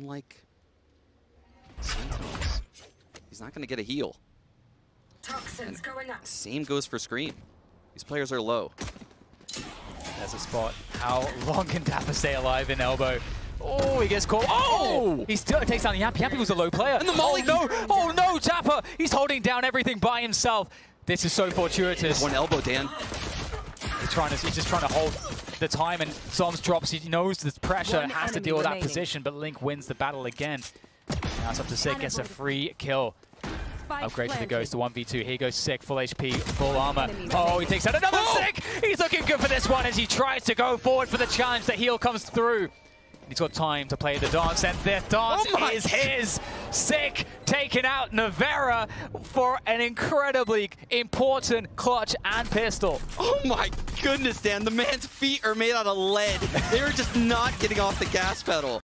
unlike Santos, he's not going to get a heal. Toxins going up. Same goes for Scream. These players are low. There's a spot. How long can Tapper stay alive in Elbow? Oh, he gets caught. Oh! He still takes down Yappy. Yappy was a low player. And the Molly. Oh no, Tapper! He's holding down everything by himself. This is so fortuitous. One elbow, Dan. He's just trying to hold the time, and Soms drops. He knows the pressure, has to deal with that position, but Link wins the battle again. Now it's up to Sick, gets a free kill. Upgrade to the Ghost to 1v2. Here goes Sick, full HP, full armor. Oh, he takes out another Sick! He's looking good for this one as he tries to go forward for the challenge. The heal comes through. He's got time to play the dance, and the dance is his. Sick taking out Nevera for an incredibly important clutch and pistol. Oh my goodness, Dan. The man's feet are made out of lead. They're just not getting off the gas pedal.